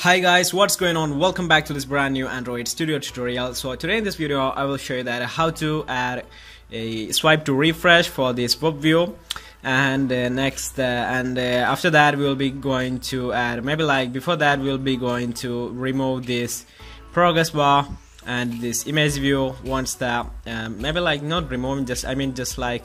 Hi guys, what's going on? Welcome back to this brand new Android Studio tutorial. So today in this video I will show you that how to add a swipe to refresh for this web view, and after that we will be going to add, maybe like before that we will be going to remove this progress bar and this image view once the maybe like not removing, just I mean just like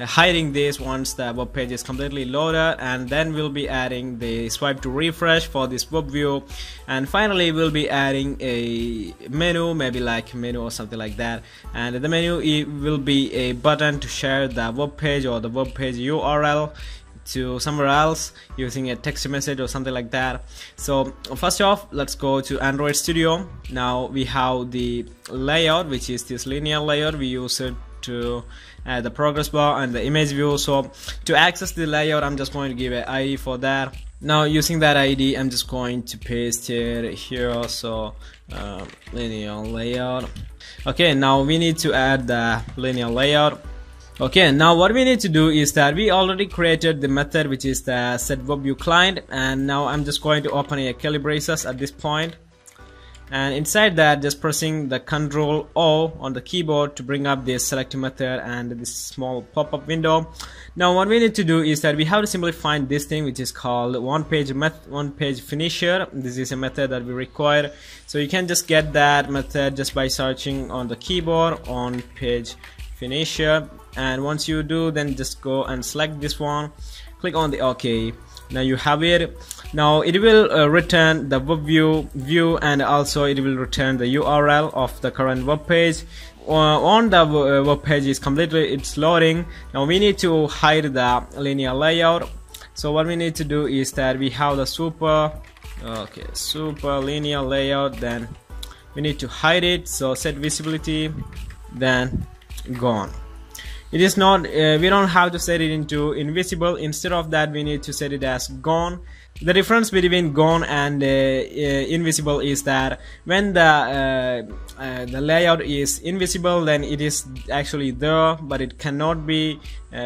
hiding this once the web page is completely loaded, and then we'll be adding the swipe to refresh for this web view, and finally we'll be adding a menu, maybe like menu or something like that. And the menu, it will be a button to share the web page or the web page URL to somewhere else using a text message or something like that. So first off, let's go to Android Studio. Now we have the layout, which is this linear layout. We use it to the progress bar and the image view. So to access the layout, I'm just going to give an ID for that. Now using that ID, I'm just going to paste it here. So linear layout. Okay, now we need to add the linear layout. Okay, now what we need to do is that we already created the method, which is the setWebViewClient, and now I'm just going to open a calibrator at this point. And inside that, just pressing the Control O on the keyboard to bring up this select method and this small pop-up window. Now what we need to do is that we have to simply find this thing which is called onPageFinished. This is a method that we require. So you can just get that method just by searching on the keyboard onPageFinished. And once you do, then just go and select this one, click on the OK. Now you have it. Now it will return the web view, and also it will return the URL of the current web page. On the web page is completely it's loading. Now we need to hide the linear layout. So what we need to do is that we have the super linear layout. Then we need to hide it. So set visibility, then gone. It is not, we don't have to set it into invisible. Instead of that, we need to set it as gone. The difference between gone and invisible is that when the layout is invisible, then it is actually there, but it cannot be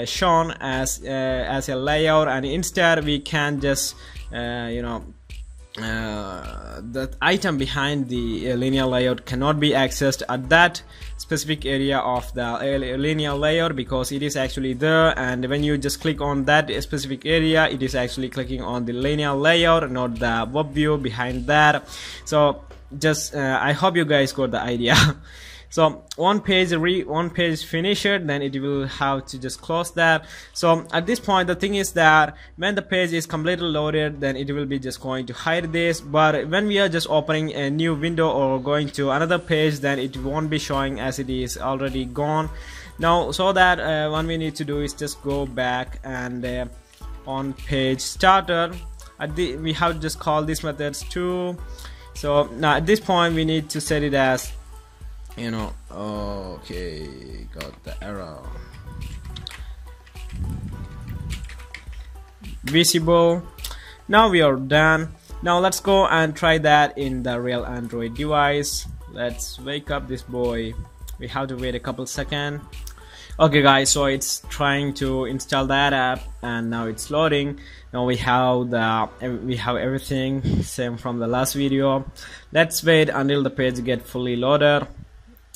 shown as a layout. And instead, we can just that item behind the linear layout cannot be accessed at that specific area of the linear layout, because it is actually there, and when you just click on that specific area, it is actually clicking on the linear layout, not the web view behind that. So just I hope you guys got the idea. So onPageFinished, then it will have to just close that. So at this point, the thing is that when the page is completely loaded, then it will be just going to hide this, but when we are just opening a new window or going to another page, then it won't be showing as it is already gone. Now so that what we need to do is just go back and on page starter, we have to just call these methods too. So now at this point we need to set it as okay, got the error. Visible. Now we are done. Now let's go and try that in the real Android device. Let's wake up this boy. We have to wait a couple seconds. Okay guys, so it's trying to install that app, and now it's loading. Now we have everything same from the last video. Let's wait until the page gets fully loaded.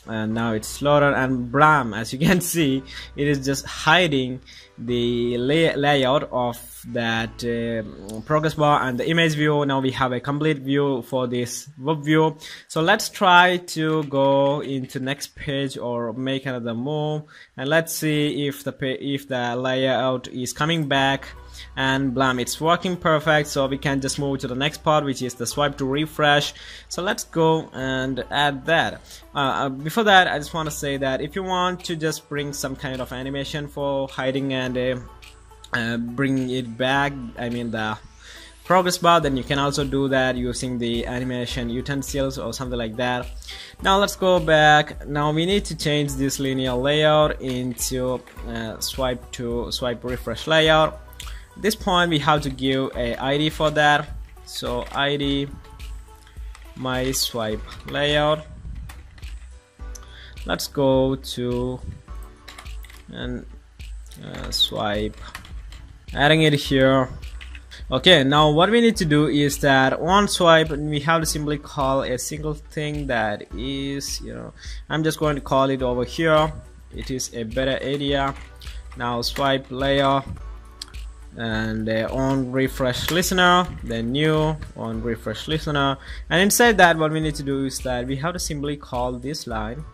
And now it's loaded, and blam, as you can see, it is just hiding the layout of that progress bar and the image view. Now we have a complete view for this web view. So let's try to go into next page or make another move, and let's see if the layout is coming back. And blam, it's working perfect. So we can just move to the next part, which is the swipe to refresh. So let's go and add that. Before that, I just want to say that if you want to just bring some kind of animation for hiding and bring it back, I mean the progress bar, then you can also do that using the animation utensils or something like that. Now let's go back. Now we need to change this linear layout into swipe refresh layout. At this point we have to give a ID for that. So ID my swipe layout. Let's go to and swipe, adding it here. Okay, now what we need to do is that on swipe we have to simply call a single thing that is, you know, I'm just going to call it over here. It is a better idea. Now swipe layer and on refresh listener, then new on refresh listener, and inside that what we need to do is that we have to simply call this line.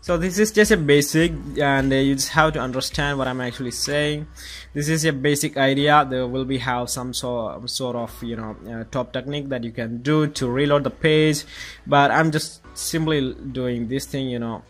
So this is just a basic, and you just have to understand what I'm actually saying. This is a basic idea. There will be have some sort of, you know, top technique that you can do to reload the page, but I'm just simply doing this thing, you know.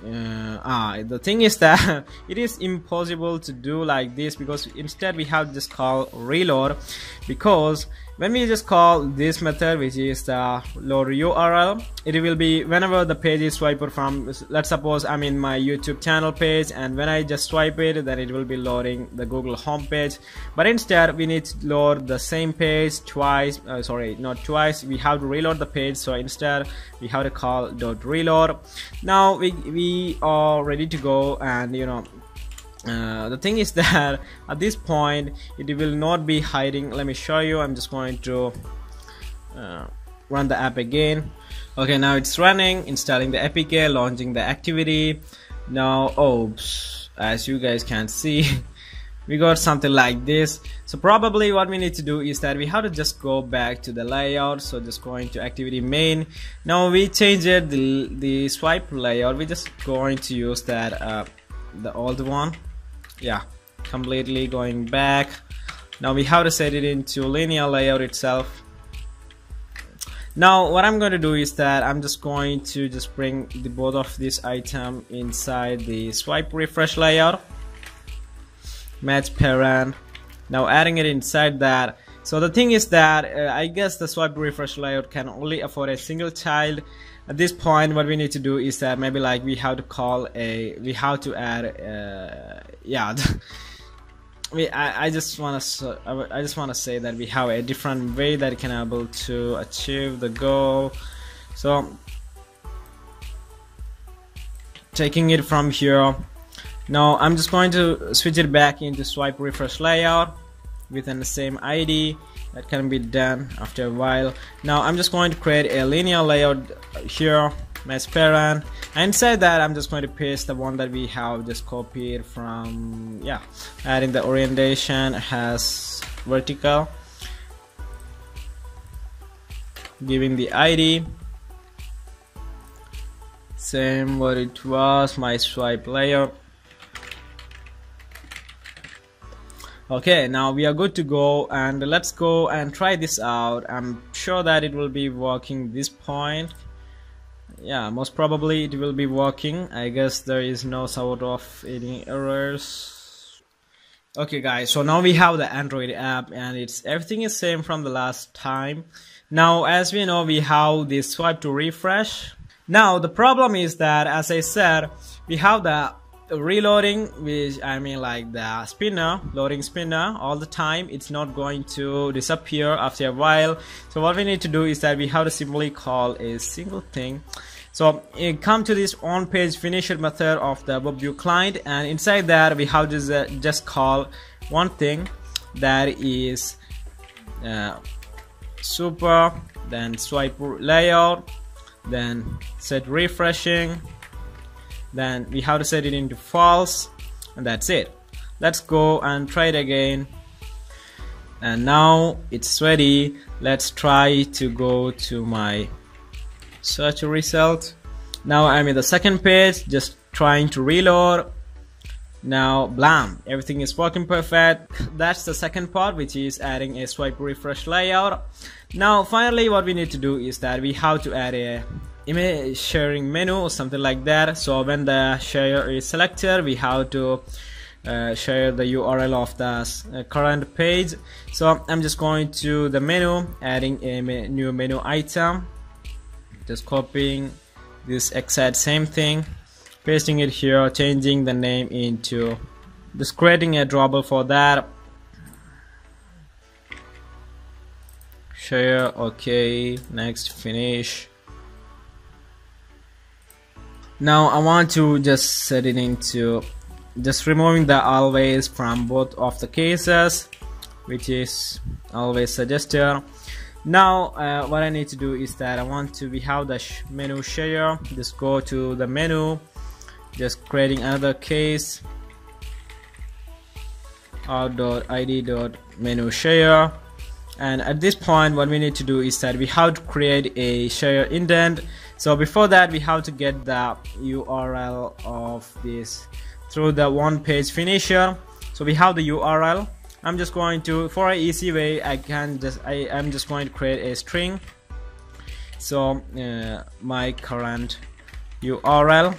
The thing is that it is impossible to do like this, because instead we have to just call reload, because when we just call this method, which is the loadUrl, it will be whenever the page is swiped from, let's suppose I'm in my YouTube channel page, and when I just swipe it, then it will be loading the Google homepage. But instead, we need to load the same page twice. Sorry, not twice. We have to reload the page. So instead, we have to call .reload. Now we are ready to go, and you know. The thing is that at this point it will not be hiding. Let me show you. I'm just going to run the app again. Okay, now it's running, installing the APK, launching the activity. Now, oops, as you guys can see, we got something like this. So probably what we need to do is that we have to just go back to the layout. So just going to activity main. Now we changed the swipe layout. We're just going to use that the old one. Yeah, completely going back. Now we have to set it into linear layout itself. Now what I'm going to do is that I'm just going to just bring the both of this item inside the swipe refresh layout match parent, now adding it inside that. So the thing is that I guess the swipe refresh layout can only afford a single child. At this point, what we need to do is that maybe like we have to call a, we have to add, yeah. I just wanna say that we have a different way that can able to achieve the goal. So taking it from here. Now I'm just going to switch it back into swipe refresh layout within the same ID. That can be done after a while. Now I'm just going to create a linear layout here, match parent, and inside that I'm just going to paste the one that we have just copied from, yeah, adding the orientation as vertical, giving the ID same what it was, my swipe layout. Okay, now we are good to go, and let's go and try this out. I'm sure that it will be working this point. Yeah, most probably it will be working. I guess there is no sort of any errors. Okay guys, so now we have the Android app, and it's everything is same from the last time. Now as we know, we have this swipe to refresh. Now the problem is that, as I said, we have the reloading, which I mean like the spinner, loading spinner all the time. It's not going to disappear after a while. So what we need to do is that we have to simply call a single thing. So come to this onPageFinished method of the WebView client, and inside that we have to just call one thing that is super, then swipe layout, then set refreshing, then we have to set it into false, and that's it. Let's go and try it again, and now it's ready. Let's try to go to my search result. Now I'm in the second page, just trying to reload. Now blam, everything is working perfect. That's the second part, which is adding a swipe refresh layout. Now finally what we need to do is that we have to add a image sharing menu or something like that. So when the share is selected, we have to share the URL of the current page. So I'm just going to the menu, adding a new menu item, just copying this exact same thing, pasting it here, changing the name into, just creating a drawable for that. Share, okay, next, finish. Now I want to just set it into just removing the always from both of the cases, which is always suggested. Now what I need to do is that I want to have the menu share. Just go to the menu, just creating another case, out.id.menu share. And at this point what we need to do is that we have to create a share indent. So before that we have to get the URL of this through the onPageFinished. So we have the URL. I'm just going to, for an easy way, I'm just going to create a string. So my current URL,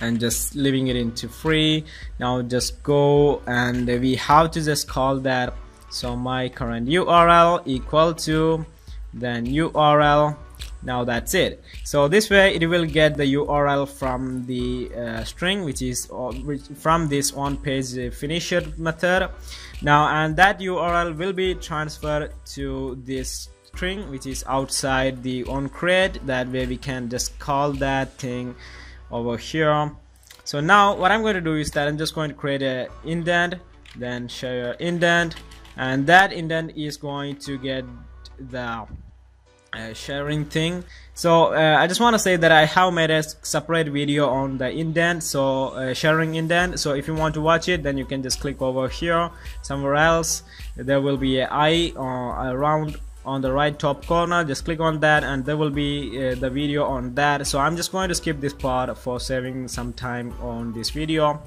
and just leaving it into free. Now just go, and we have to just call that, so my current URL equal to then URL. Now that's it. So this way it will get the URL from the string, which is from this onPageFinished method. Now, and that URL will be transferred to this string, which is outside the onCreate. That way we can just call that thing over here. So now what I'm going to do is that I'm just going to create a indent, then share indent, and that indent is going to get the sharing thing. So I just want to say that I have made a separate video on the indent, so sharing indent. So if you want to watch it, then you can just click over here somewhere else. There will be an eye around on the right top corner. Just click on that and there will be the video on that. So I'm just going to skip this part for saving some time on this video.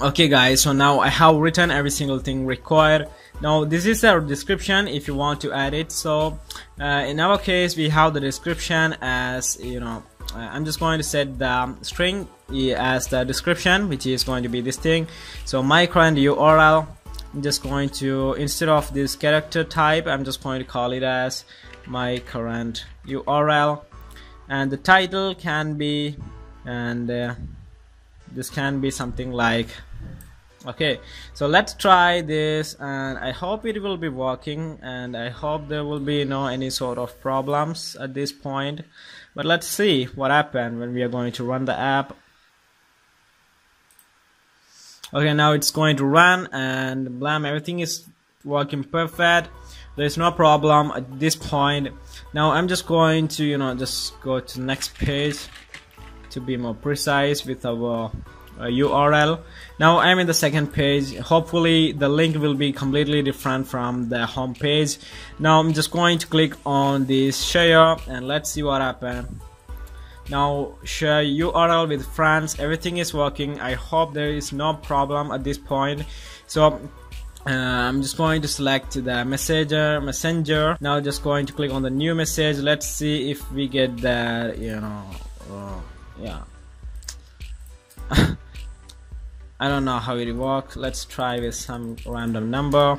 Okay guys, so now I have written every single thing required. Now this is our description if you want to add it. So in our case we have the description as, you know, I'm just going to set the string as the description, which is going to be this thing. So my current URL, I'm just going to, instead of this character type, I'm just going to call it as my current URL, and the title can be, and this can be something like, okay, so let's try this, and I hope it will be working, and I hope there will be no any sort of problems at this point. But let's see what happens when we are going to run the app. Okay, now it's going to run, and blam, everything is working perfect. There's no problem at this point. Now I'm just going to, you know, just go to next page to be more precise with our URL. Now I'm in the second page. Hopefully the link will be completely different from the home page. Now I'm just going to click on this share and let's see what happens. Now share URL with friends. Everything is working. I hope there is no problem at this point. So I'm just going to select the messenger. Now just going to click on the new message. Let's see if we get the, you know, yeah. I don't know how it works. Let's try with some random number,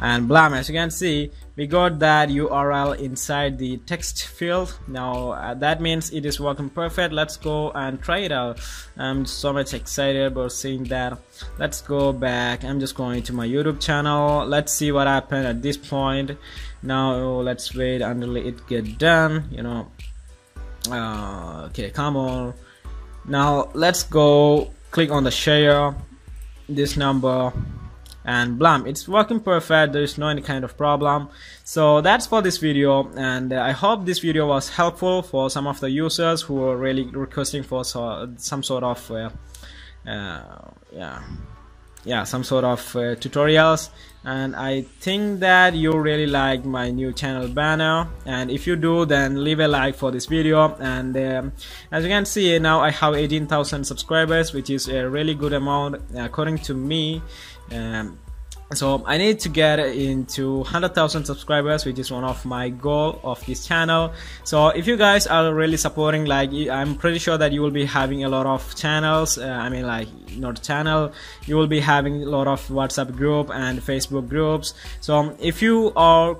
and blam, as you can see, we got that URL inside the text field. Now that means it is working perfect. Let's go and try it out. I'm so much excited about seeing that. Let's go back. I'm just going to my YouTube channel. Let's see what happened at this point. Now let's wait until it gets done, you know. Okay, come on. Now let's go click on the share, this number, and blam, it's working perfect. There is no any kind of problem. So that's for this video, and I hope this video was helpful for some of the users who were really requesting for some sort of some sort of tutorials. And I think that you really like my new channel banner, and if you do, then leave a like for this video. And as you can see, now I have 18,000 subscribers, which is a really good amount according to me. So I need to get into 100,000 subscribers, which is one of my goal of this channel. So if you guys are really supporting, like, I'm pretty sure that you will be having a lot of channels, you will be having a lot of WhatsApp group and Facebook groups. So if you are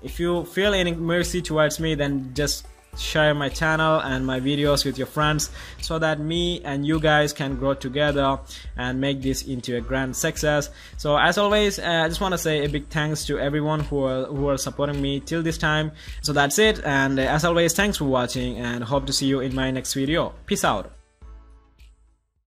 if you feel any mercy towards me, then just share my channel and my videos with your friends, so that me and you guys can grow together and make this into a grand success. So as always, I just want to say a big thanks to everyone who are supporting me till this time. So that's it, and as always, thanks for watching, and hope to see you in my next video. Peace out.